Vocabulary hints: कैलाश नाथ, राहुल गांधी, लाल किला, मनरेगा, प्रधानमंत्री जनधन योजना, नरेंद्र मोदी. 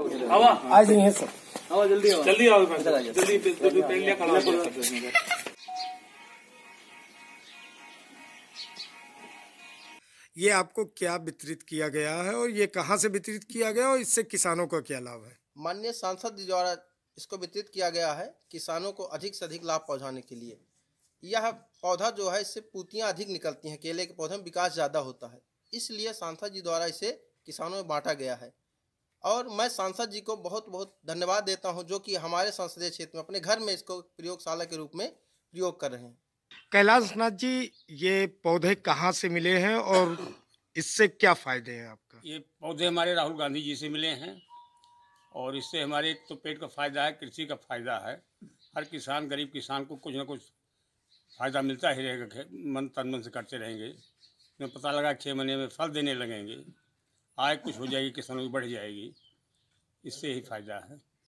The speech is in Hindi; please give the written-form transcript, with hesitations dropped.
आ जाइए सर, आओ जल्दी आओ, जल्दी आओ, जल्दी पहले खड़ा हो जाओ। ये आपको क्या वितरित किया गया है और ये कहाँ से वितरित किया गया और इससे किसानों का क्या लाभ है? माननीय सांसद जी द्वारा इसको वितरित किया गया है किसानों को अधिक से अधिक लाभ पहुंचाने के लिए। यह पौधा जो है इससे पूतियां अधिक निकलती हैं, केले के पौधे में विकास ज़्यादा होता है, इसलिए सांसद जी द्वारा इसे किसानों में बांटा गया है। और मैं सांसद जी को बहुत बहुत धन्यवाद देता हूं जो कि हमारे संसदीय क्षेत्र में अपने घर में इसको प्रयोगशाला के रूप में प्रयोग कर रहे हैं। कैलाश नाथ जी, ये पौधे कहाँ से मिले हैं और इससे क्या फायदे हैं आपका? ये पौधे हमारे राहुल गांधी जी से मिले हैं और इससे हमारे तो पेट का फायदा है, कृषि का फायदा है, हर किसान गरीब किसान को कुछ ना कुछ फायदा मिलता ही रहेगा। मन तन मन से करते रहेंगे, पता लगा 6 महीने में फल देने लगेंगे, आय कुछ हो जाएगी, किसानों की बढ़ जाएगी, इससे ही फायदा है।